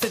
se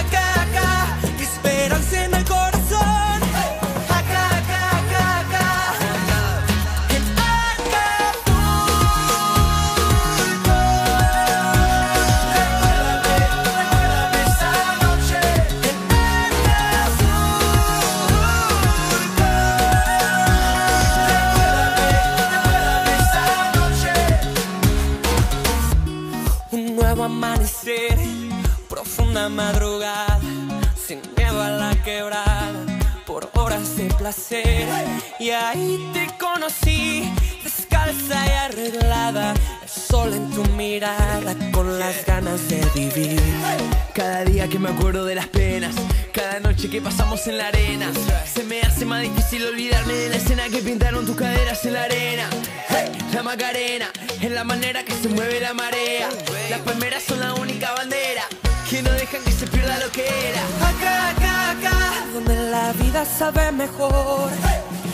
acá, acá, esperanza en el corazón. Acá, acá, acá, acá, en Acapulco. Esa noche en Acapulco. Un nuevo amanecer, profunda madrugada, sin miedo a la quebrada, por horas de placer. Y ahí te conocí, descalza y arreglada, el sol en tu mirada, con las ganas de vivir. Cada día que me acuerdo de las penas, cada noche que pasamos en la arena, se me hace más difícil olvidarme de la escena que pintaron tus caderas en la arena. La Macarena es la manera que se mueve la marea, las palmeras son la única bandera que no dejan que se pierda lo que era. Acá, acá, acá, donde la vida sabe mejor.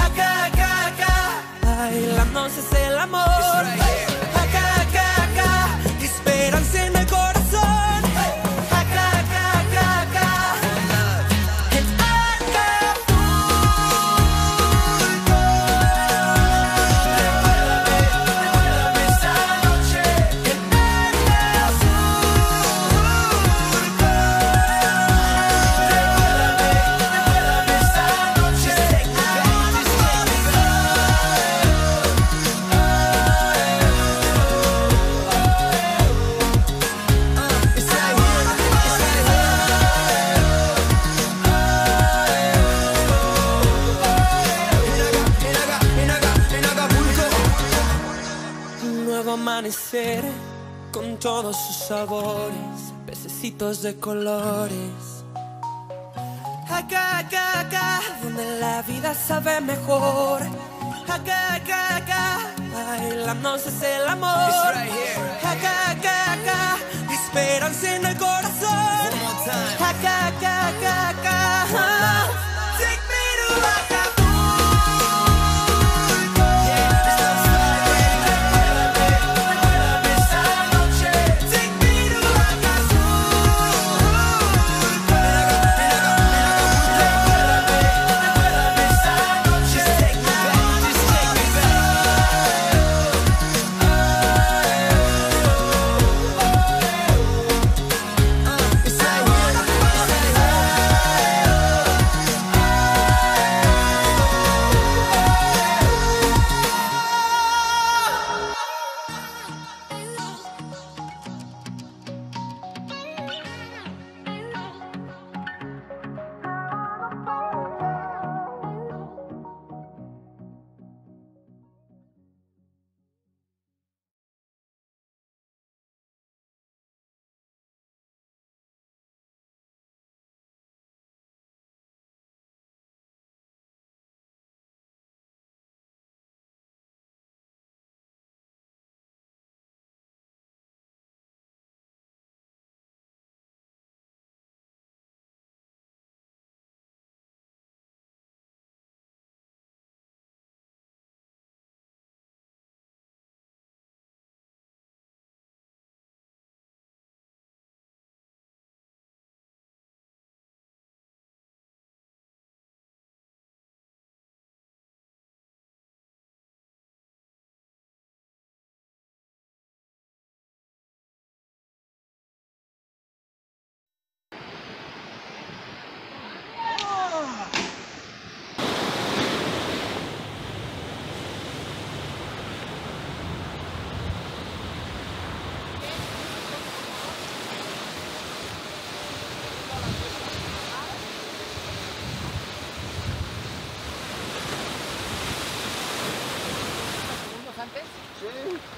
Acá, acá, acá, bailándonos es el amor. Acá, acá, acá, esperanza en el corazón. Acá, acá, acá, acá, en Acapulco. Esa noche en Acapulco. Amanecer con todos sus sabores, pececitos de colores. Acá, acá, acá, donde la vida sabe mejor. Acá, acá, acá, bailándonos es el amor. Acá, acá, acá, esperanza en el corazón. Acá, acá, acá, acá. Take me to Acapulco. Sí.